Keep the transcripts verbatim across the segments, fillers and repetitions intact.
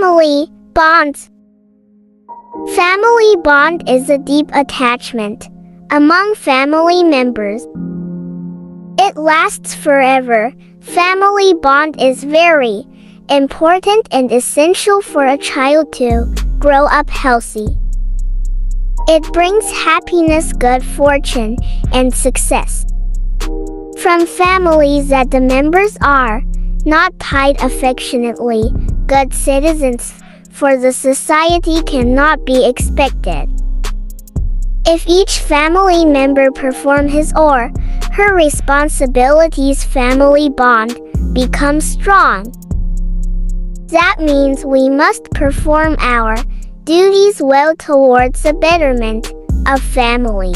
Family bonds. Family bond is a deep attachment among family members. It lasts forever. Family bond is very important and essential for a child to grow up healthy. It brings happiness, good fortune, and success. From families that the members are not tied affectionately, good citizens for the society cannot be expected. If each family member perform his or her responsibilities, family bond becomes strong. That means we must perform our duties well towards the betterment of family.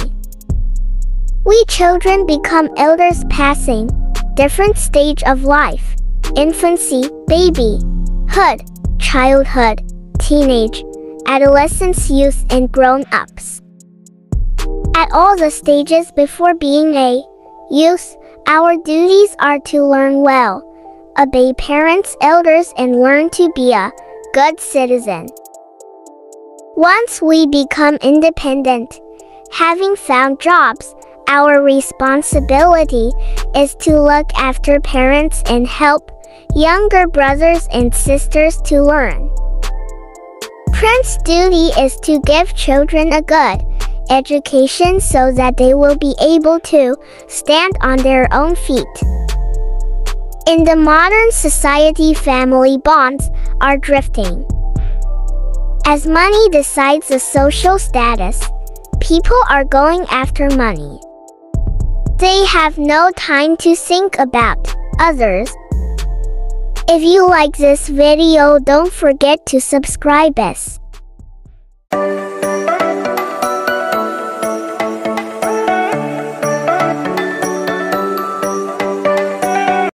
We children become elders passing different stage of life: infancy, babyhood, childhood, teenage, adolescence, youth, and grown-ups. At all the stages before being a youth, our duties are to learn well, obey parents, elders, and learn to be a good citizen. Once we become independent, having found jobs, our responsibility is to look after parents and help younger brothers and sisters to learn. Parents' duty is to give children a good education so that they will be able to stand on their own feet. In the modern society, family bonds are drifting. As money decides the social status, people are going after money. They have no time to think about others. If you like this video, don't forget to subscribe us.